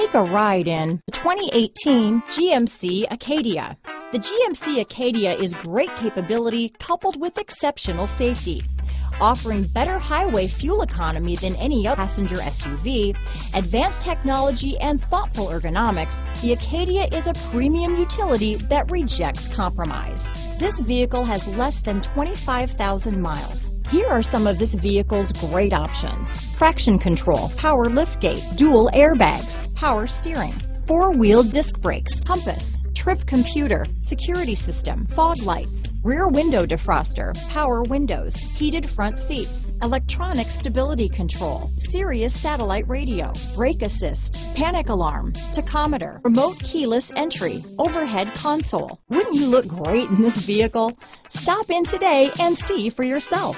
Take a ride in the 2018 GMC Acadia. The GMC Acadia is great capability coupled with exceptional safety, offering better highway fuel economy than any other passenger SUV, advanced technology, and thoughtful ergonomics. The Acadia is a premium utility that rejects compromise. This vehicle has less than 25,000 miles. Here are some of this vehicle's great options: traction control, power liftgate, dual airbags, power steering, four-wheel disc brakes, compass, trip computer, security system, fog lights, rear window defroster, power windows, heated front seats, electronic stability control, Sirius satellite radio, brake assist, panic alarm, tachometer, remote keyless entry, overhead console. Wouldn't you look great in this vehicle? Stop in today and see for yourself.